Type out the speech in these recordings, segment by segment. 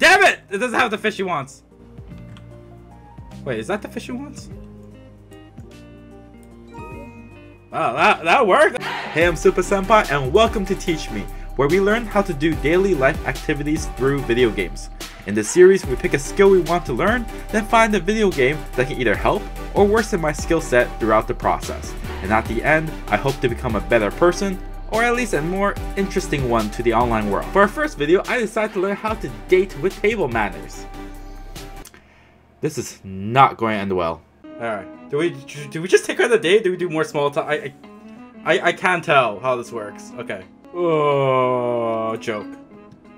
Damn it! It doesn't have the fish he wants. Wait, is that the fish he wants? Wow, that worked! Hey, I'm SupaSenpai, and welcome to Teach Me, where we learn how to do daily life activities through video games. In this series, we pick a skill we want to learn, then find a video game that can either help or worsen my skill set throughout the process. And at the end, I hope to become a better person, or at least a more interesting one to the online world. For our first video, I decided to learn how to date with table manners. This is not going to end well. Alright, do we just take her on a date? Do we do more small talk? I can't tell how this works. Okay. Oh, joke.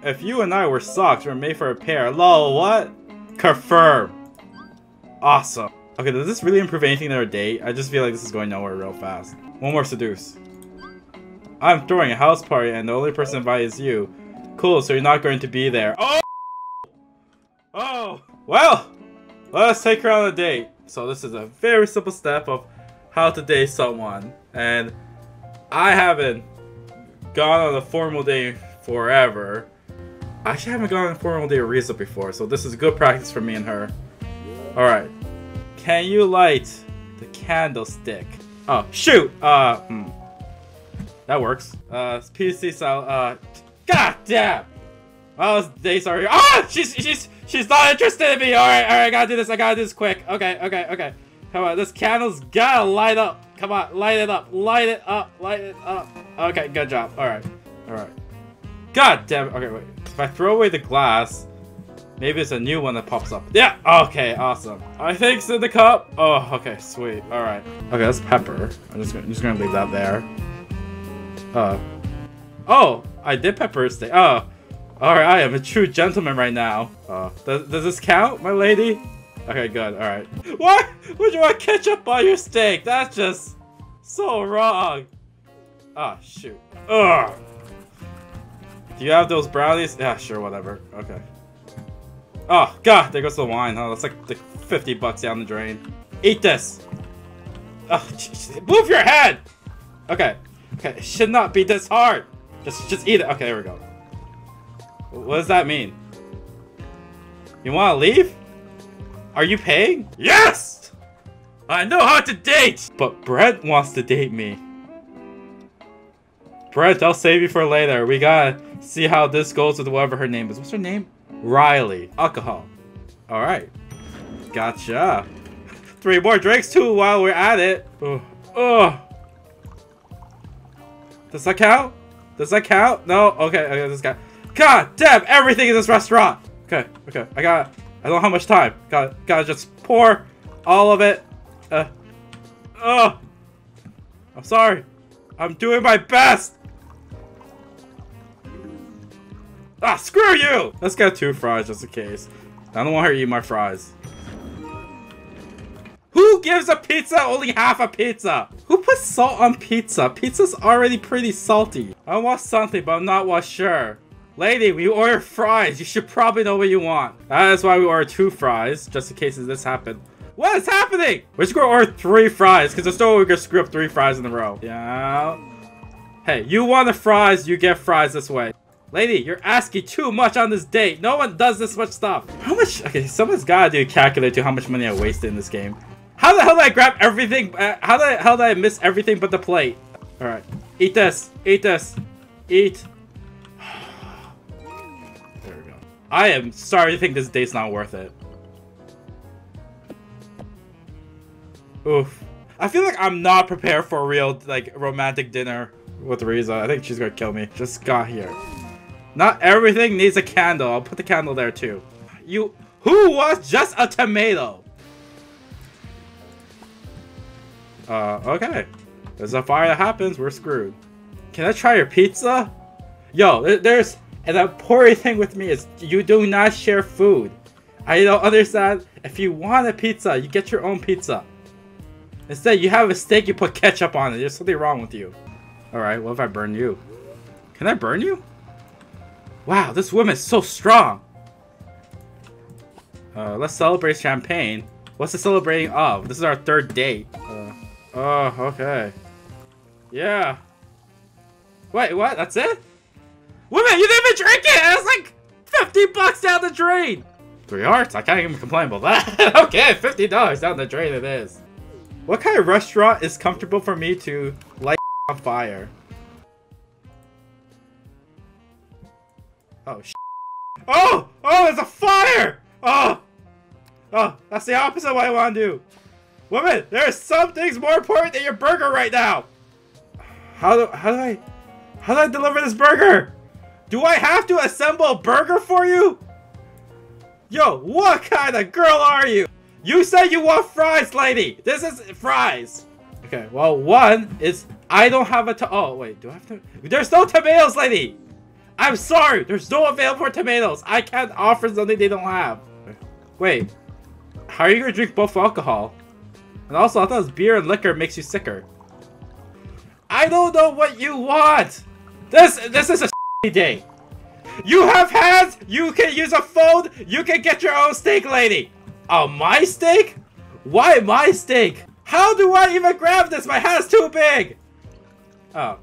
If you and I were socks, we're made for a pair. Lol, what? Confirm. Awesome. Okay, does this really improve anything in our date? I just feel like this is going nowhere real fast. One more seduce. I'm throwing a house party and the only person invited is you. Cool, so you're not going to be there. Oh! Oh! Well! Let's take her on a date. So this is a very simple step of how to date someone. And I haven't gone on a formal date forever. I actually haven't gone on a formal date with Risa before, so this is good practice for me and her. Alright. Can you light the candlestick? Oh, shoot! That works. PC style, God damn! Well, dates are here. Ah! She's not interested in me! Alright, I gotta do this, quick. Okay. Come on, this candle's gotta light up. Come on, light it up. Okay, good job. Alright. God damn it. Okay, wait. If I throw away the glass, maybe it's a new one that pops up. Yeah! Okay, awesome. I think it's in the cup. Oh, okay, sweet. Alright. Okay, that's pepper. I'm just gonna leave that there. Oh! I did pepper steak. Oh! Alright, I am a true gentleman right now. Does this count, my lady? Okay, good, alright. What? Would you want ketchup on your steak? That's just so wrong. Ah, oh, shoot. Ugh! Do you have those brownies? Yeah, sure, whatever. Okay. Oh, God, there goes the wine. Oh, that's like $50 down the drain. Eat this! Oh, move your head! Okay, it should not be this hard! Just eat it. Okay, there we go. What does that mean? You wanna leave? Are you paying? Yes! I know how to date! But Brent wants to date me. Brent, I'll save you for later. We gotta see how this goes with whatever her name is. What's her name? Riley. Alcohol. Alright. Gotcha. 3 more drinks too while we're at it. Ugh. Does that count? No? Okay, this guy. God damn, everything in this restaurant! Okay, I don't know how much time. Gotta just pour all of it. I'm sorry. I'm doing my best! Ah, screw you! Let's get 2 fries just in case. I don't want her to eat my fries. Who gives a pizza only half a pizza? Who puts salt on pizza? Pizza's already pretty salty. I want something, but I'm not sure. Lady, when you order fries, you should probably know what you want. That is why we ordered 2 fries, just in case this happened. What is happening? We're just gonna order 3 fries, because there's no way we're gonna screw up 3 fries in a row. Yeah. Hey, you want the fries, you get fries this way. Lady, you're asking too much on this date. No one does this much stuff. How much? Okay, someone's gotta do a calculator to how much money I wasted in this game. How the hell did I grab everything? How did I miss everything but the plate? Alright. Eat this. Eat. I am sorry to think this date's not worth it. Oof. I feel like I'm not prepared for a real, like, romantic dinner with Risa. I think she's gonna kill me. Just got here. Not everything needs a candle. I'll put the candle there too. Who wants just a tomato? Okay. There's a fire that happens. We're screwed. Can I try your pizza? Yo, there's... And the important thing with me is you do not share food. I don't understand. If you want a pizza, you get your own pizza. Instead, you have a steak, you put ketchup on it. There's something wrong with you. Alright, what if I burn you? Can I burn you? Wow, this woman's so strong. Let's celebrate champagne. What's the celebrating of? This is our 3rd date. Okay. Yeah. Wait, what? That's it? Women, you didn't even drink it! I was like, $50 down the drain! 3 hearts? I can't even complain about that. Okay, $50 down the drain it is. What kind of restaurant is comfortable for me to light on fire? Oh, sh. Oh! Oh, there's a fire! Oh! Oh, that's the opposite of what I want to do. Woman, there are some things more important than your burger right now! How do I deliver this burger? Do I have to assemble a burger for you? Yo, what kind of girl are you? You said you want fries, lady! This is fries! Okay, well, one is I don't have a oh, wait, do I have to? There's no tomatoes, lady! I'm sorry, there's no available tomatoes. I can't offer something they don't have. Wait, how are you gonna drink both alcohol? And also, I thought it was beer and liquor makes you sicker. I don't know what you want! This is a shitty day. You have hands! You can use a phone! You can get your own steak, lady! Oh, my steak? Why my steak? How do I even grab this? My hand's too big! Oh.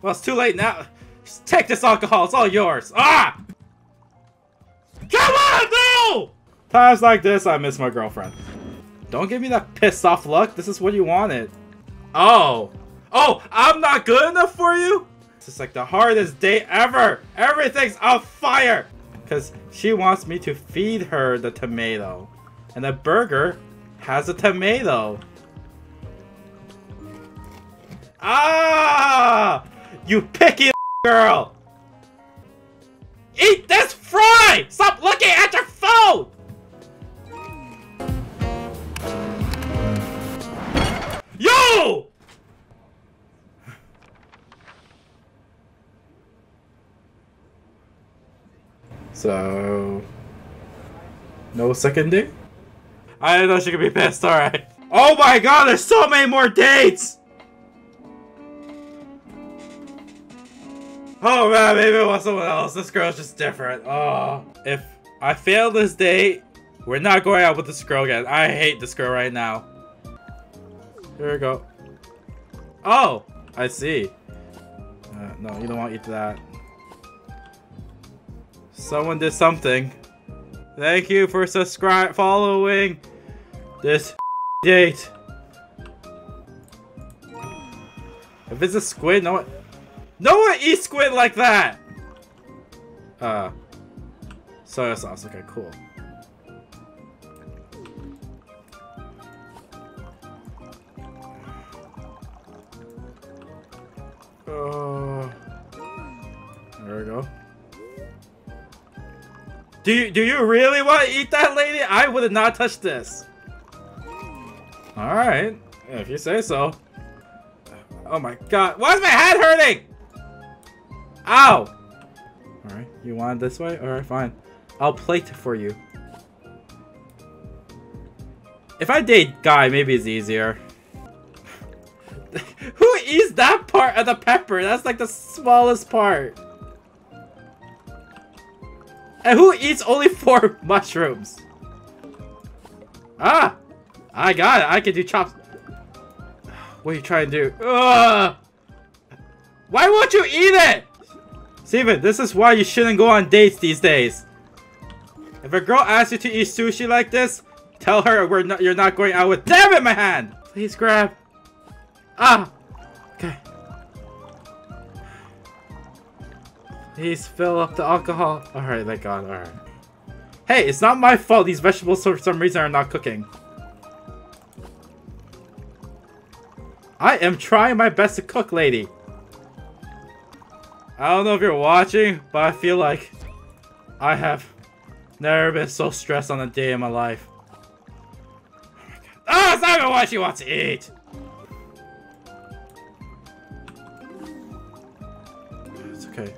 Well, it's too late now. Just take this alcohol, it's all yours! Ah! Come on, no! Times like this, I miss my girlfriend. Don't give me that pissed off look. This is what you wanted. Oh. Oh, I'm not good enough for you? This is like the hardest day ever. Everything's on fire. Because she wants me to feed her the tomato. And the burger has a tomato. Ah! You picky girl. Eat this fry. Stop looking at your phone. Yo! So, no second date? I didn't know she could be pissed, alright. Oh my god, there's so many more dates! Oh man, maybe I want someone else. This girl's just different. Oh. If I fail this date, we're not going out with this girl again. I hate this girl right now. Here we go. Oh, I see. No, you don't want to eat that. Someone did something. Thank you for following this date. If it's a squid, no one eats squid like that. Soy sauce. Okay, cool. There we go. Do you really want to eat that, lady? I would have not touched this. All right, if you say so. Oh my god, why is my head hurting? Ow! All right, you want it this way? All right, fine. I'll plate it for you. If I date guy, maybe it's easier. Who eats that part of the pepper? That's like the smallest part. And who eats only 4 mushrooms? Ah! I got it. I can do chops. What are you trying to do? Ugh! Why won't you eat it? Steven, this is why you shouldn't go on dates these days. If a girl asks you to eat sushi like this, tell her you're not going out with. Damn it, my hand! Please grab. Ah! Okay. Please fill up the alcohol. Alright, thank god, alright. Hey, it's not my fault these vegetables for some reason are not cooking. I am trying my best to cook, lady. I don't know if you're watching, but I feel like I have never been so stressed on a day in my life. Oh my god. Oh, it's not even what she wants to eat! It's okay.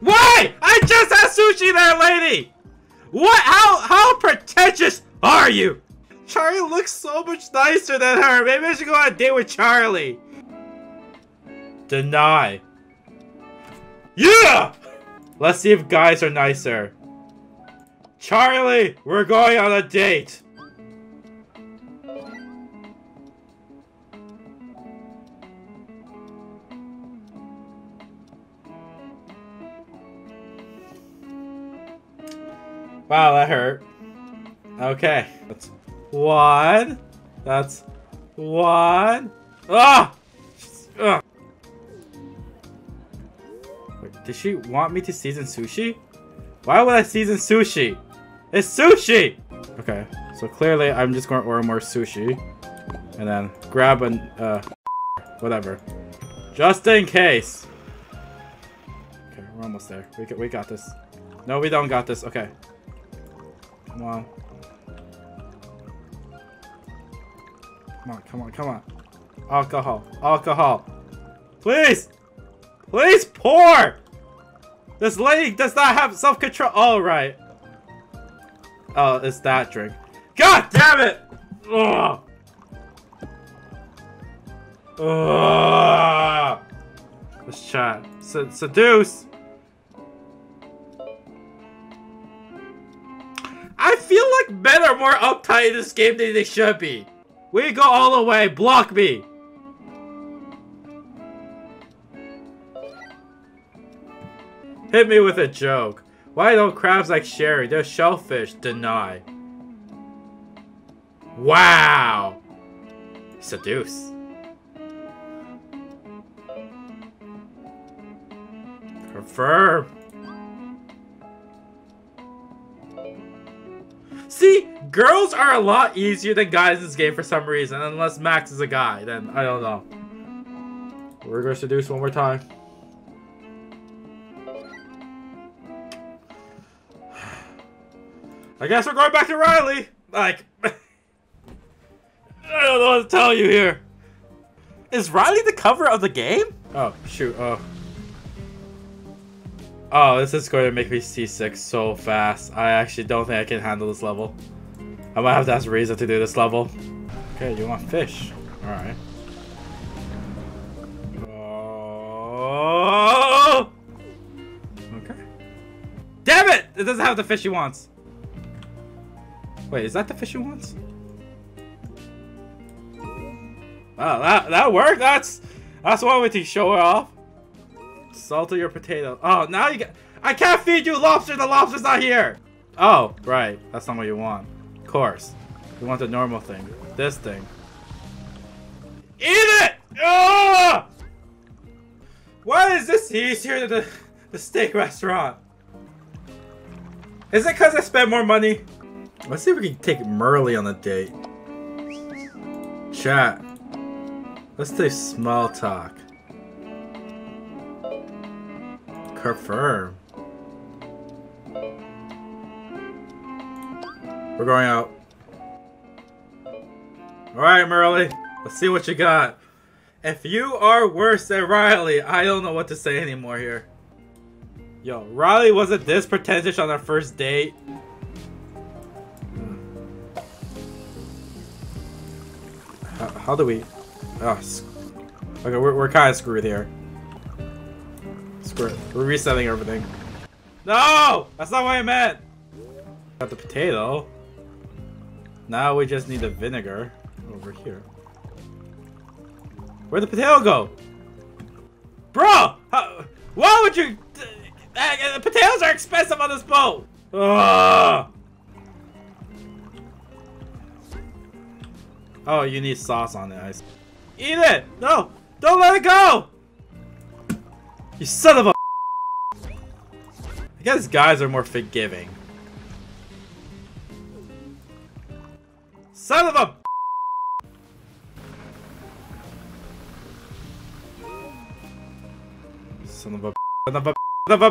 Why? I just had sushi there, lady! What? How pretentious are you? Charlie looks so much nicer than her. Maybe I should go on a date with Charlie. Deny. Yeah! Let's see if guys are nicer. Charlie, we're going on a date. Wow, that hurt. Okay. That's one. That's one. Ah! Ugh. Wait, did she want me to season sushi? Why would I season sushi? It's sushi! Okay, so clearly I'm just going to order more sushi. And then grab an, whatever. Just in case. Okay, we're almost there. We got this. No, we don't got this. Okay. Come on. Come on, come on, come on. Alcohol. Alcohol. Please! Please pour! This lady does not have self-control. Alright. Oh, it's that drink. God damn it! Ugh. Ugh. Let's chat. Seduce! I feel like men are more uptight in this game than they should be. We go all the way. Block me! Hit me with a joke. Why don't crabs like Sherry? They're shellfish. Deny. Wow! Seduce. Confirm. See, girls are a lot easier than guys in this game for some reason. Unless Max is a guy, then I don't know. We're gonna seduce one more time. I guess we're going back to Riley! Like... I don't know what to tell you here! Is Riley the cover of the game? Oh, shoot, oh. Oh, this is going to make me seasick so fast. I actually don't think I can handle this level. I might have to ask Risa to do this level. Okay, you want fish. Alright. Oh! Okay. Damn it! It doesn't have the fish he wants. Wait, is that the fish he wants? Wow, that worked. That's one way to show it off. Salt your potato. Oh, now you get. I can't feed you lobster. The lobster's not here. Oh, right. That's not what you want. Of course, you want the normal thing. This thing. Eat it! Ah! Why is this easier than the steak restaurant? Is it because I spent more money? Let's see if we can take Merley on a date. Chat. Let's do small talk. Confirm. We're going out. Alright, Merley. Let's see what you got. If you are worse than Riley, I don't know what to say anymore here. Yo, Riley wasn't this pretentious on our first date. How do we... Oh, okay, we're kind of screwed here. Screw it. We're resetting everything. No! That's not what I meant! Got the potato. Now we just need the vinegar over here. Where'd the potato go? Bro! How, why would you... The potatoes are expensive on this boat! Ugh! Oh, you need sauce on it. I see. Eat it! No! Don't let it go! You son of a... I guess guys are more forgiving. Son of a... Son of a... Son of a... Son of a...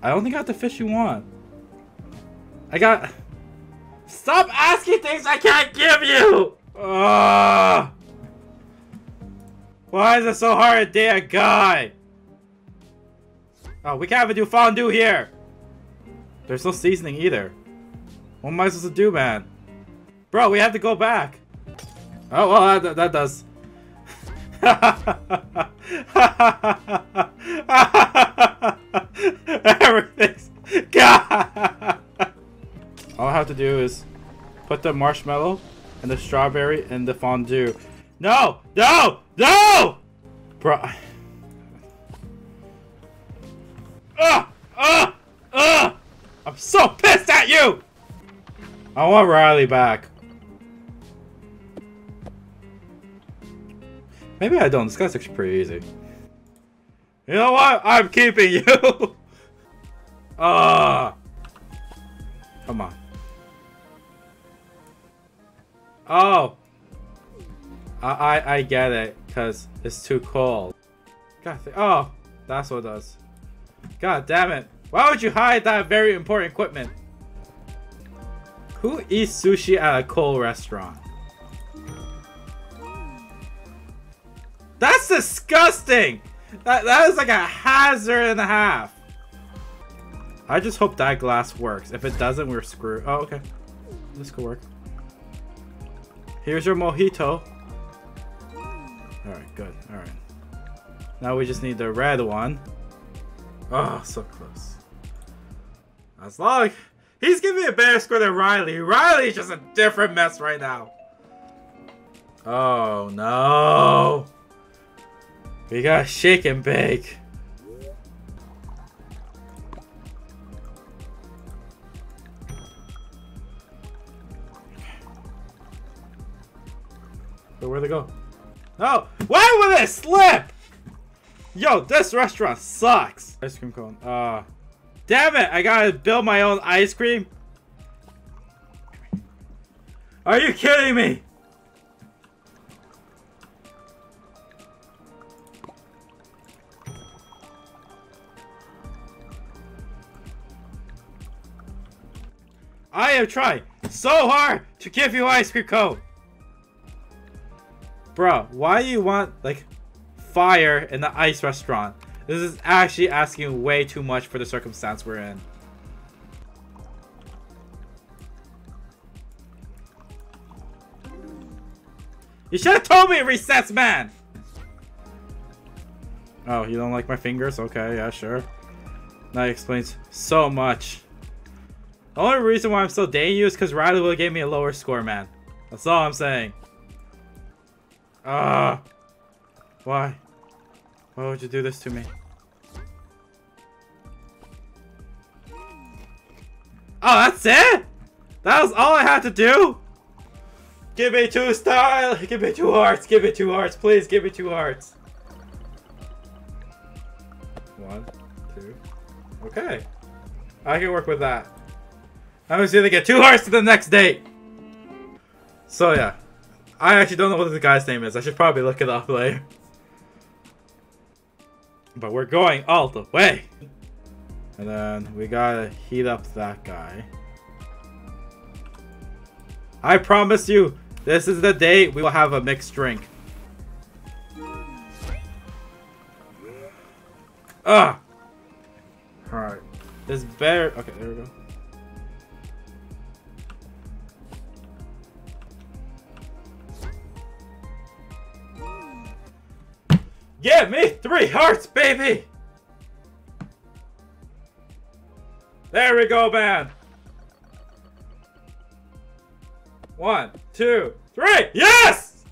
I don't think I got the fish you want. I got... Stop asking things I can't give you! Ugh. Why is it so hard to date a guy? Oh, we can't even do fondue here! There's no seasoning either. What am I supposed to do, man? Bro, we have to go back! Oh, well, that does. Everything's... God! All I have to do is put the marshmallow and the strawberry in the fondue. No! No! No! Bro. I'm so pissed at you! I want Riley back. Maybe I don't. This guy's actually pretty easy. You know what? I'm keeping you! Come on. Oh! I get it, because it's too cold. God, oh! That's what it does. God damn it. Why would you hide that very important equipment? Who eats sushi at a cold restaurant? That's disgusting! That is like a hazard and a half. I just hope that glass works. If it doesn't, we're screwed. Oh, okay. This could work. Here's your mojito. Alright, good. Alright. Now we just need the red one. Oh, so close. That's long. He's giving me a better score than Riley. Riley's just a different mess right now. Oh, no. We gotta shake and bake. But where'd they go? No! Why would it slip? Yo, this restaurant sucks. Ice cream cone. Damn it! I gotta build my own ice cream. Are you kidding me? I am trying so hard to give you ice cream cone. Bro, why do you want, like, fire in the ice restaurant? This is actually asking way too much for the circumstance we're in. You should have told me it resets, man! Oh, you don't like my fingers? Okay, yeah, sure. That explains so much. The only reason why I'm still dating you is because Riley will give me a lower score, man. That's all I'm saying. Why? Why would you do this to me? Oh, that's it? That was all I had to do? Give me two style. Give me two hearts. Give me two hearts. Please give me two hearts. One, two. Okay. I can work with that. I'm just gonna get two hearts to the next date. So yeah. I actually don't know what the guy's name is. I should probably look it up later. But we're going all the way. And then we gotta heat up that guy. I promise you, this is the day we will have a mixed drink. Ugh! Alright. This bear. Okay, there we go. Give me three hearts, baby! There we go, man! One, two, three! Yes!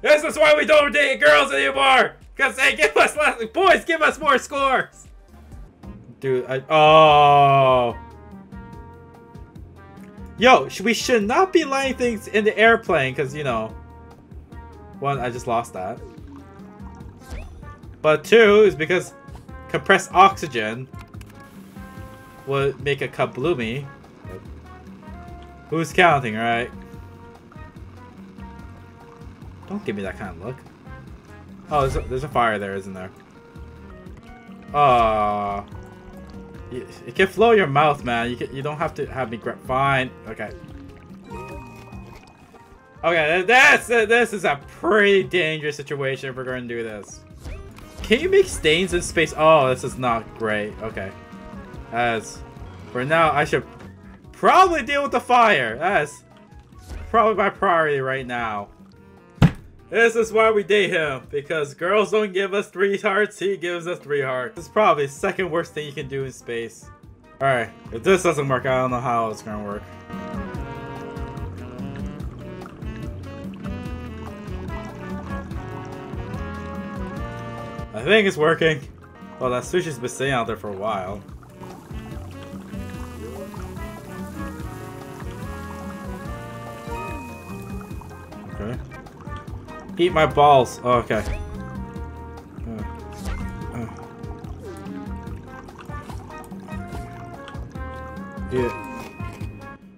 This is why we don't date girls anymore! Because they give us less. Boys give us more scores! Dude, oh! Yo, we should not be lighting things in the airplane, because, you know... One, I just lost that. But two is because compressed oxygen would make a kabloomy. Who's counting, right? Don't give me that kind of look. Oh, there's a fire there, isn't there? Oh, it can flow your mouth, man. You don't have to have me grab. Fine. Okay. Okay, this is a pretty dangerous situation if we're going to do this. Can you make stains in space? Oh, this is not great. Okay. As for now, I should probably deal with the fire. That's probably my priority right now. This is why we date him. Because girls don't give us three hearts. He gives us three hearts. This is probably the second worst thing you can do in space. Alright. If this doesn't work, I don't know how it's going to work. I think it's working. Well, that sushi's been sitting out there for a while. Eat my balls. Oh, okay. Yeah.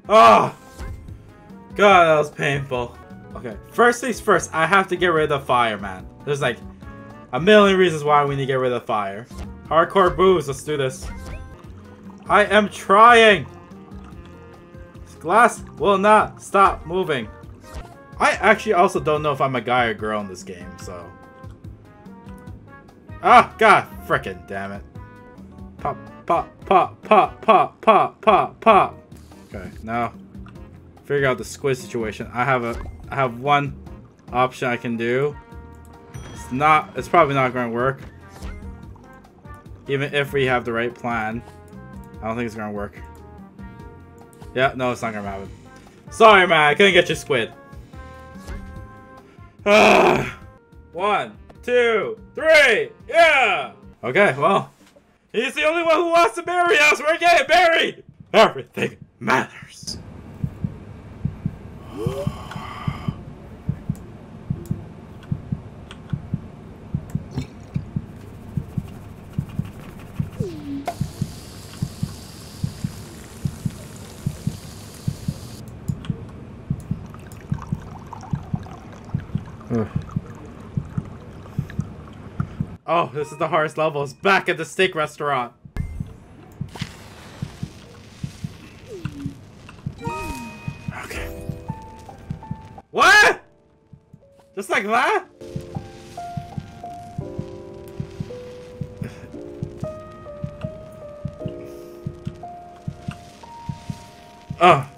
Oh! God, that was painful. Okay, first things first, I have to get rid of the fire, man. There's like a million reasons why we need to get rid of the fire. Hardcore booze, let's do this. I am trying! This glass will not stop moving. I actually also don't know if I'm a guy or girl in this game, so... Ah, God, frickin' damn it. Pop, pop, pop, pop, pop, pop, pop, pop. Okay, now... figure out the squid situation. I have one option I can do. It's probably not gonna work. Even if we have the right plan. I don't think it's gonna work. Yeah, no, it's not gonna happen. Sorry, man, I couldn't get your squid. Ah! 1, 2, 3, yeah! Okay, well, he's the only one who wants to bury us. We're getting buried! Everything matters. Oh, this is the hardest level. It's back at the steak restaurant. Okay. What? Just like that? Oh.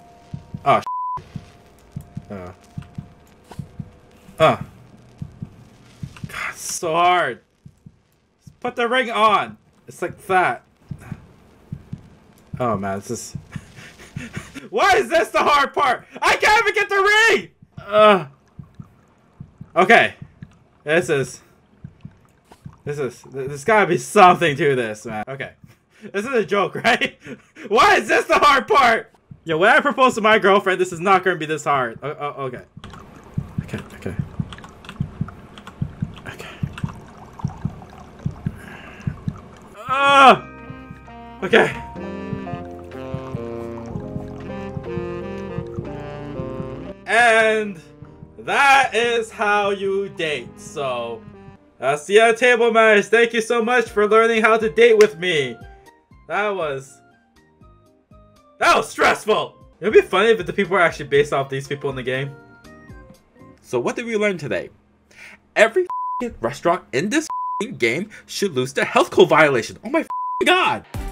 Oh, God, it's so hard. Just put the ring on. It's like that. Oh man, it's just. Why is this the hard part? I can't even get the ring. Okay, this gotta be something to this, man. Okay, this is a joke, right? Why is this the hard part? Yo, when I propose to my girlfriend, this is not gonna be this hard. Okay. Okay, okay. Okay. Okay. And that is how you date. So, that's the end of Table Manners. Thank you so much for learning how to date with me. That was stressful. It would be funny if the people were actually based off these people in the game. So what did we learn today? Every restaurant in this game should lose their health code violation. Oh my God.